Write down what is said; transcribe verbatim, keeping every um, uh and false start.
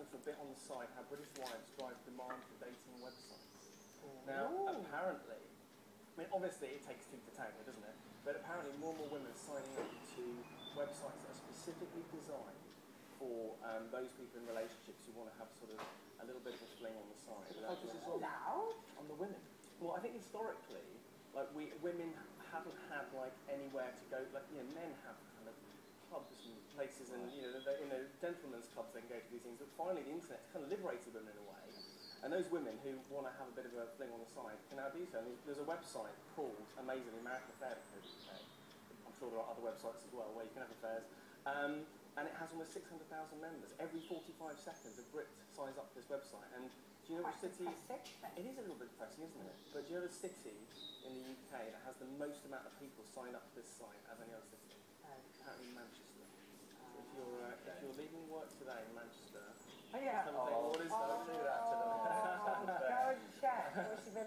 also a bit on the side how British wives drive demand for dating websites. Ooh. Now, apparently, I mean, obviously it takes two to tango, doesn't it? But apparently more and more women are signing up to websites that are specifically designed for um, those people in relationships who want to have sort of a little bit of a fling on the side. Oh, this is allowed? On the women. Well, I think historically, like, we women haven't had, like, anywhere to go. Like, you know, men have kind of clubs and places, and, you know, the, you know, gentlemen's clubs, they can go to these things. But finally, the internet's kind of liberated them in a way. And those women who want to have a bit of a fling on the side can now do so. And there's a website called, amazingly, Marital Affair dot co dot U K. I'm sure there are other websites as well where you can have affairs. Um, and it has almost six hundred thousand members. Every forty-five seconds, a Brit signs up to this website. And do you know which city? It is a little bit depressing, isn't it? But do you know the city in the U K that has the most amount of people sign up to this site as any other city? Apparently Manchester. So if you're uh, if you're leaving work today in Manchester.